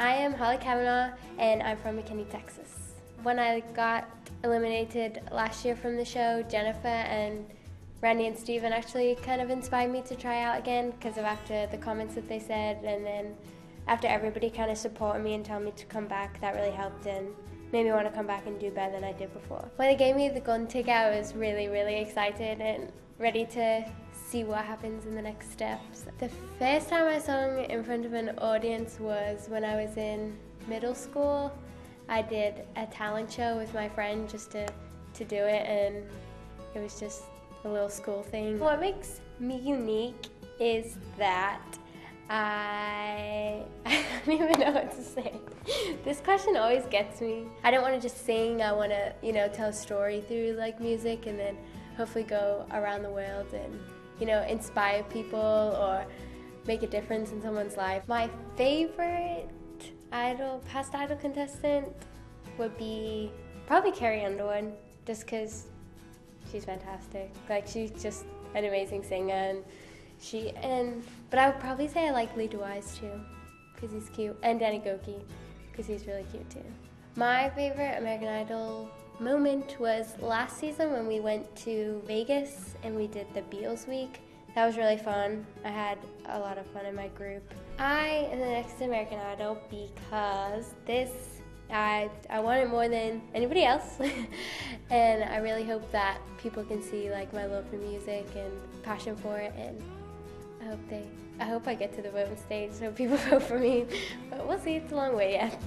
I am Hollie Cavanagh, and I'm from McKinney, Texas. When I got eliminated last year from the show, Jennifer and Randy and Steven actually kind of inspired me to try out again because of after the comments that they said, and then after everybody kind of supported me and told me to come back, that really helped and made me want to come back and do better than I did before. When they gave me the golden ticket, I was really, really excited and ready to see what happens in the next steps. The first time I sung in front of an audience was when I was in middle school. I did a talent show with my friend just to do it, and it was just a little school thing. What makes me unique is that I don't even know what to say. This question always gets me. I don't want to just sing, I want to, you know, tell a story through like music and then hopefully go around the world and, you know, inspire people or make a difference in someone's life. My favorite past idol contestant would be probably Carrie Underwood, just because she's fantastic. Like, she's just an amazing singer, and but I would probably say I like Lee DeWise too, because he's cute, and Danny Gokey, because he's really cute too. My favorite American Idol moment was last season when we went to Vegas and we did the Beatles Week. That was really fun. I had a lot of fun in my group. I am the next American Idol because I want it more than anybody else. And I really hope that people can see like my love for music and passion for it, and I hope I get to the voting stage so people vote for me. But we'll see, it's a long way yet.